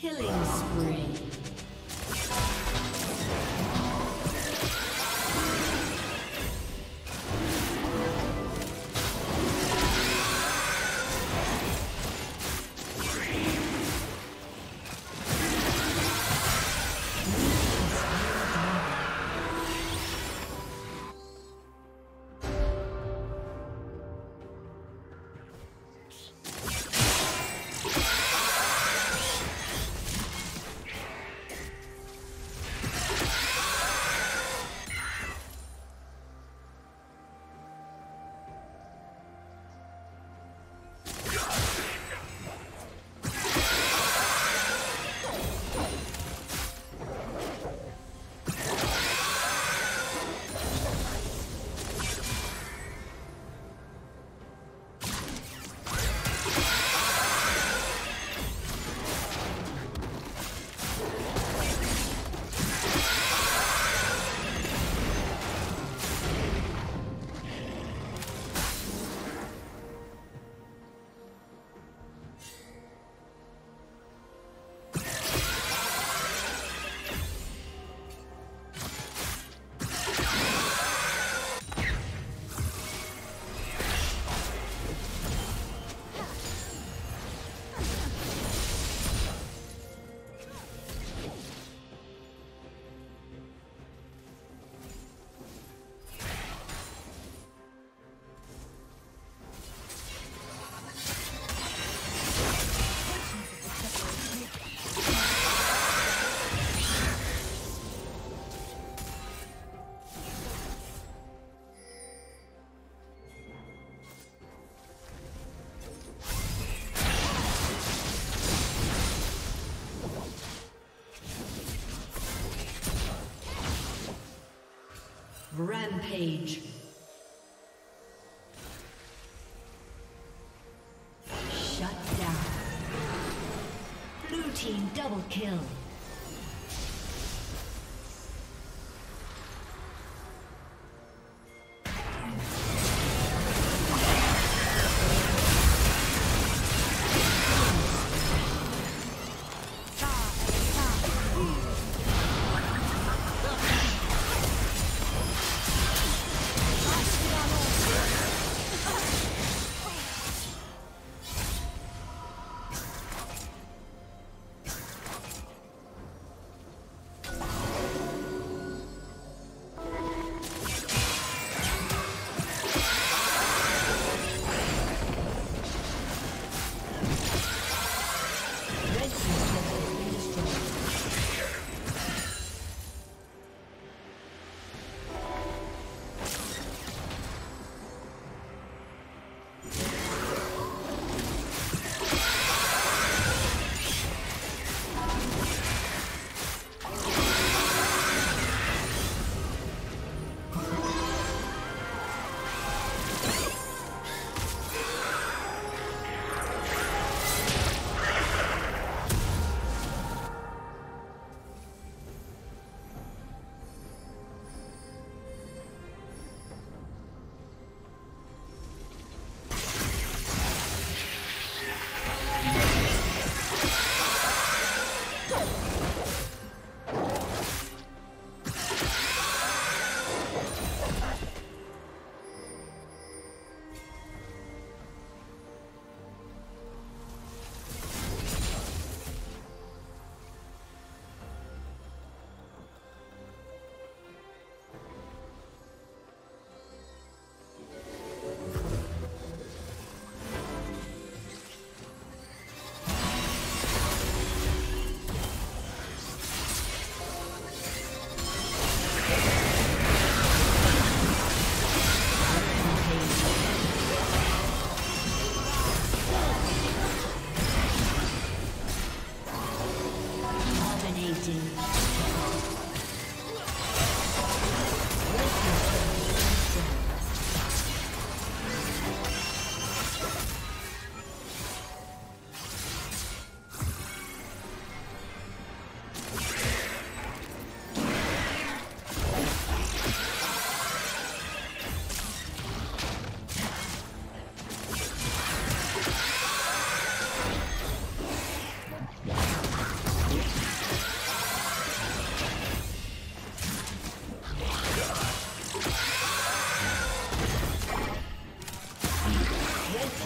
Killing spree. Rampage. Shut down. Blue team double kill.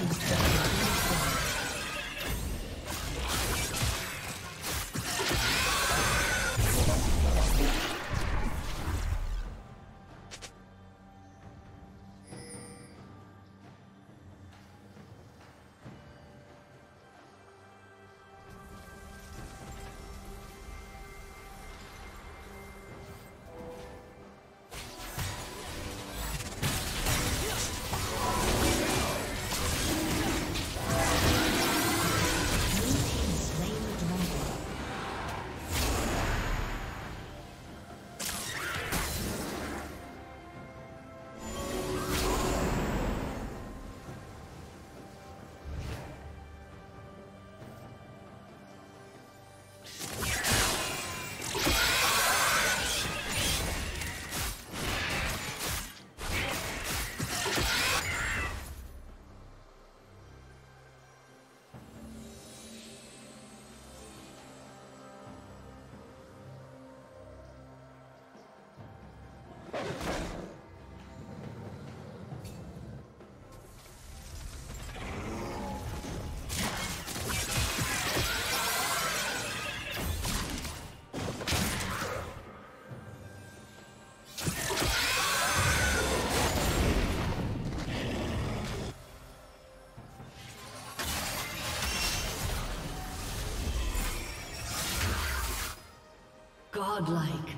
team's turret has been destroyed. Godlike.